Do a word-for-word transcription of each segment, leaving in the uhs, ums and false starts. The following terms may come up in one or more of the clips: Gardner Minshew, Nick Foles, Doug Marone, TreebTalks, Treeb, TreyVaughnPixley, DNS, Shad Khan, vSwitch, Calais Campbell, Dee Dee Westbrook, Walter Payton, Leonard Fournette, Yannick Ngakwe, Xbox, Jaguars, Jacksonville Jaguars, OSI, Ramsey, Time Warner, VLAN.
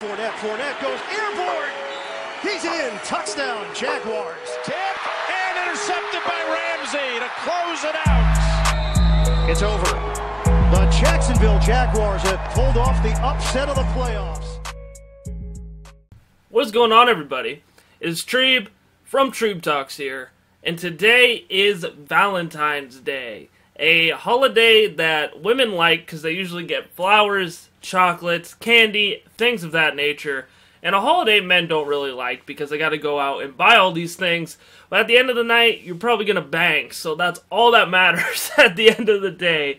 Fournette, Fournette goes airborne. He's in. Touchdown, Jaguars. Tipped and intercepted by Ramsey to close it out. It's over. The Jacksonville Jaguars have pulled off the upset of the playoffs. What's going on, everybody? It's Treeb from TreebTalks here, and today is Valentine's Day, a holiday that women like because they usually get flowers, chocolates, candy, things of that nature, and a holiday men don't really like because they got to go out and buy all these things, but at the end of the night, you're probably going to bang, so that's all that matters at the end of the day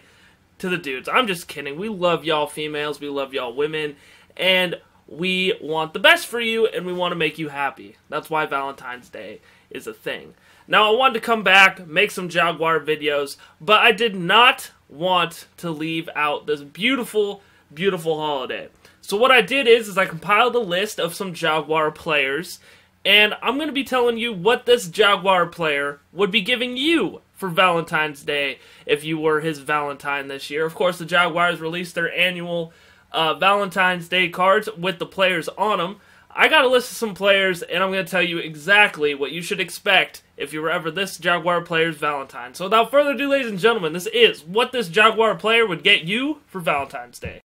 to the dudes. I'm just kidding. We love y'all females, we love y'all women, and we want the best for you, and we want to make you happy. That's why Valentine's Day is a thing. Now, I wanted to come back, make some Jaguar videos, but I did not want to leave out this beautiful, beautiful holiday. So what I did is, is I compiled a list of some Jaguar players, and I'm going to be telling you what this Jaguar player would be giving you for Valentine's Day if you were his Valentine this year. Of course, the Jaguars released their annual uh, Valentine's Day cards with the players on them. I got a list of some players, and I'm going to tell you exactly what you should expect if you were ever this Jaguar player's Valentine. So without further ado, ladies and gentlemen, this is what this Jaguar player would get you for Valentine's Day.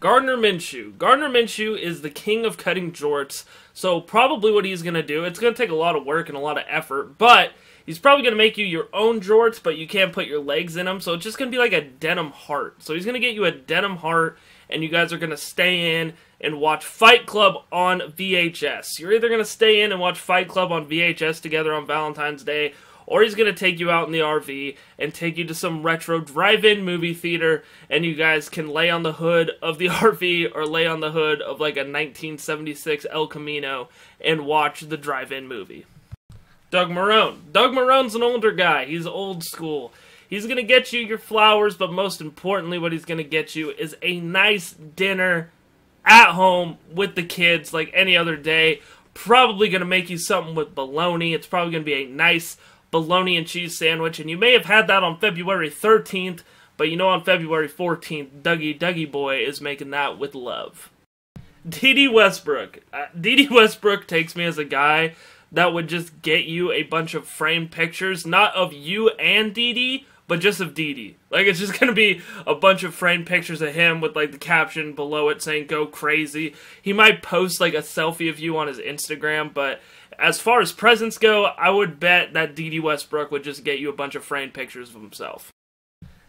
Gardner Minshew. Gardner Minshew is the king of cutting jorts, so probably what he's going to do, it's going to take a lot of work and a lot of effort, but he's probably going to make you your own jorts, but you can't put your legs in them, so it's just going to be like a denim heart. So he's going to get you a denim heart, and you guys are going to stay in and watch Fight Club on V H S. You're either going to stay in and watch Fight Club on V H S together on Valentine's Day, or he's going to take you out in the R V and take you to some retro drive-in movie theater, and you guys can lay on the hood of the R V or lay on the hood of like a nineteen seventy-six El Camino and watch the drive-in movie. Doug Marone. Doug Marone's an older guy. He's old school. He's going to get you your flowers, but most importantly what he's going to get you is a nice dinner at home with the kids like any other day. Probably going to make you something with bologna. It's probably going to be a nice bologna and cheese sandwich, and you may have had that on February thirteenth, but you know on February fourteenth, Dougie Dougie Boy is making that with love. Dee Dee Westbrook. Uh, Dee Dee Westbrook takes me as a guy that would just get you a bunch of framed pictures, not of you and Dee Dee, but just of Dee Dee. Like, it's just going to be a bunch of framed pictures of him with, like, the caption below it saying, go crazy. He might post, like, a selfie of you on his Instagram, but as far as presents go, I would bet that Dee Dee Westbrook would just get you a bunch of framed pictures of himself.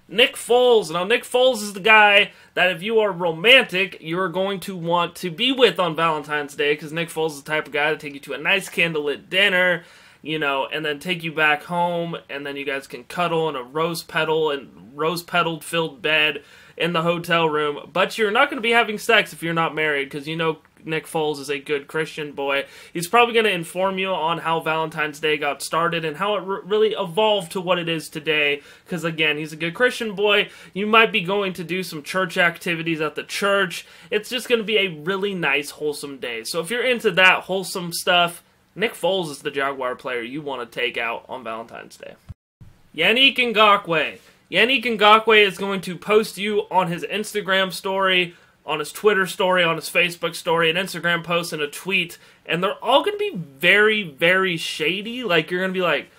Nick Foles. Now, Nick Foles is the guy that if you are romantic, you're going to want to be with on Valentine's Day, because Nick Foles is the type of guy to take you to a nice candlelit dinner, you know, and then take you back home, and then you guys can cuddle in a rose petal and rose petal filled bed in the hotel room. But you're not going to be having sex if you're not married, because you know Nick Foles is a good Christian boy. He's probably going to inform you on how Valentine's Day got started and how it re really evolved to what it is today, because again, he's a good Christian boy. You might be going to do some church activities at the church. It's just going to be a really nice, wholesome day. So if you're into that wholesome stuff, Nick Foles is the Jaguar player you want to take out on Valentine's Day. Yannick Ngakwe. Yannick Ngakwe is going to post you on his Instagram story, on his Twitter story, on his Facebook story, an Instagram post, and a tweet, and they're all going to be very, very shady. Like, you're going to be like,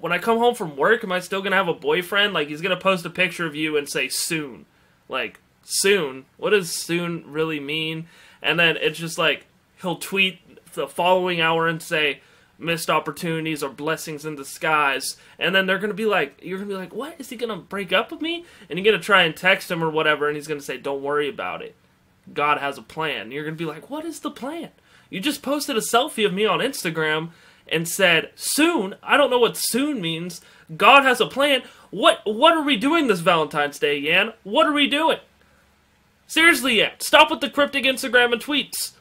when I come home from work, am I still going to have a boyfriend? Like, he's going to post a picture of you and say, soon. Like, soon? What does soon really mean? And then it's just like, he'll tweet the following hour and say, missed opportunities or blessings in disguise, and then they're gonna be like, you're gonna be like, what, is he gonna break up with me? And you're gonna try and text him or whatever, and he's gonna say, don't worry about it, God has a plan. And you're gonna be like, what is the plan? You just posted a selfie of me on Instagram and said soon. I don't know what soon means. God has a plan. What what are we doing this Valentine's Day, Yan? What are we doing? Seriously, Yan, stop with the cryptic Instagram and tweets.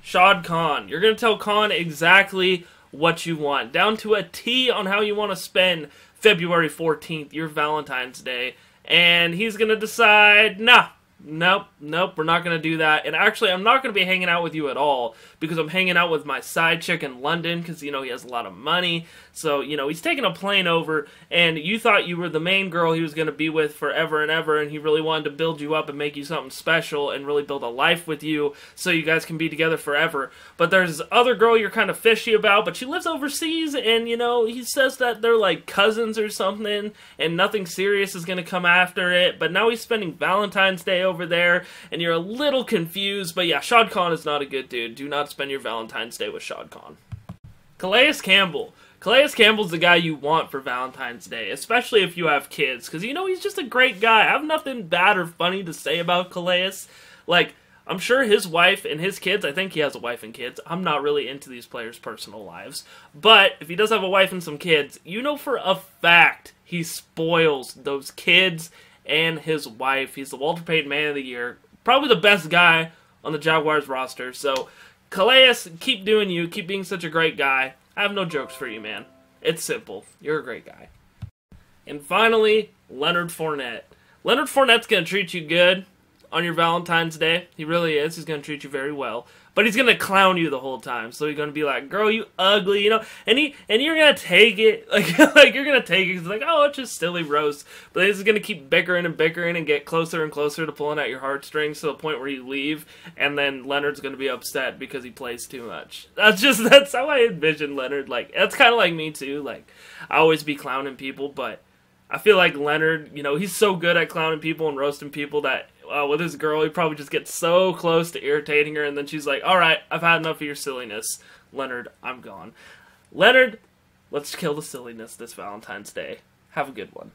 Shad Khan. You're gonna tell Khan exactly what you want, down to a T on how you want to spend February fourteenth, your Valentine's Day, and he's going to decide, nah, nope, nope, we're not going to do that. And actually, I'm not going to be hanging out with you at all because I'm hanging out with my side chick in London because, you know, he has a lot of money. So, you know, he's taking a plane over, and you thought you were the main girl he was going to be with forever and ever, and he really wanted to build you up and make you something special and really build a life with you so you guys can be together forever. But there's this other girl you're kind of fishy about, but she lives overseas, and, you know, he says that they're like cousins or something, and nothing serious is going to come after it. But now he's spending Valentine's Day over there, and you're a little confused. But yeah, Shad Khan is not a good dude. Do not spend your Valentine's Day with Shad Khan. Calais Campbell. Calais Campbell's the guy you want for Valentine's Day, especially if you have kids, because, you know, he's just a great guy. I have nothing bad or funny to say about Calais. Like, I'm sure his wife and his kids, I think he has a wife and kids. I'm not really into these players' personal lives. But if he does have a wife and some kids, you know for a fact he spoils those kids and his wife. He's the Walter Payton Man of the Year. Probably the best guy on the Jaguars roster. So, Calais, keep doing you. Keep being such a great guy. I have no jokes for you, man. It's simple. You're a great guy. And finally, Leonard Fournette. Leonard Fournette's going to treat you good on your Valentine's Day. He really is. He's going to treat you very well. But he's going to clown you the whole time. So you're going to be like, girl, you ugly, you know. And he and you're going to take it. Like, like you're going to take it. It's like, oh, it's just silly roast. But this is going to keep bickering and bickering and get closer and closer to pulling at your heartstrings to the point where you leave. And then Leonard's going to be upset because he plays too much. That's just, that's how I envision Leonard. Like, that's kind of like me too. Like, I always be clowning people. But I feel like Leonard, you know, he's so good at clowning people and roasting people that Uh, with his girl, he probably just gets so close to irritating her, and then she's like, alright, I've had enough of your silliness. Leonard, I'm gone. Leonard, let's kill the silliness this Valentine's Day. Have a good one.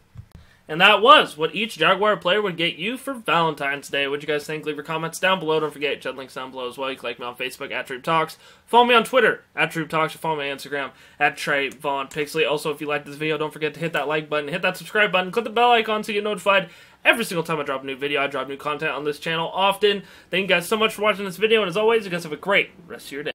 And that was what each Jaguar player would get you for Valentine's Day. What'd you guys think? Leave your comments down below. Don't forget, chat links down below as well. You can like me on Facebook at TreebTalks. Follow me on Twitter at TreebTalks. Follow me on Instagram at TreyVaughnPixley. Also, if you like this video, don't forget to hit that like button, hit that subscribe button, click the bell icon so you get notified every single time I drop a new video. I drop new content on this channel often. Thank you guys so much for watching this video, and as always, you guys have a great rest of your day.